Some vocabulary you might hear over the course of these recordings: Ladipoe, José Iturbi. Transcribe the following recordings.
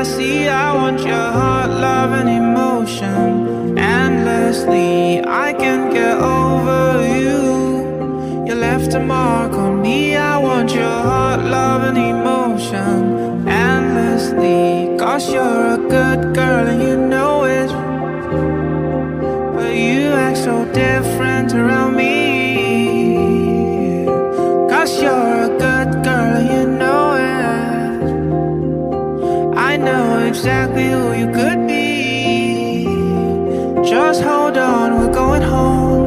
I see, I want your heart, love and emotion endlessly. I can't get over you. You left a mark on me. I want your heart, love and emotion endlessly. 'Cause you're a good girl and you know it, but you act so different around me. 'Cause you're a good girl and you know exactly who you could be. Just hold on, we're going home.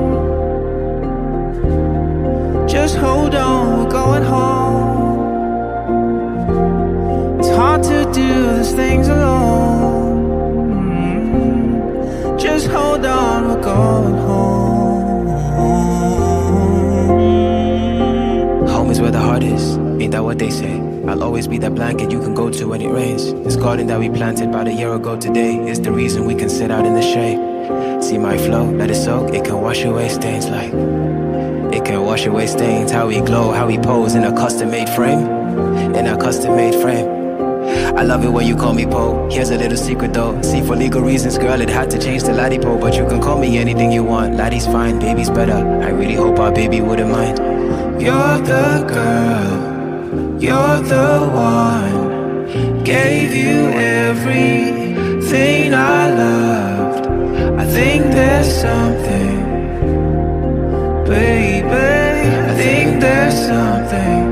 Just hold on, we're going home. It's hard to do these things alone. Just hold on, we're going home. Home is where the heart is, ain't that what they say? I'll always be that blanket you can go to when it rains. This garden that we planted about a year ago today is the reason we can sit out in the shade. See my flow, let it soak, it can wash away stains like... It can wash away stains, how we glow, how we pose in a custom-made frame. In a custom-made frame. I love it when you call me Poe. Here's a little secret though. See, for legal reasons, girl, it had to change to Ladipoe. But you can call me anything you want. Laddie's fine, baby's better. I really hope our baby wouldn't mind. You're the girl, you're the one. Gave you everything I loved. I think there's something, baby. I think there's something.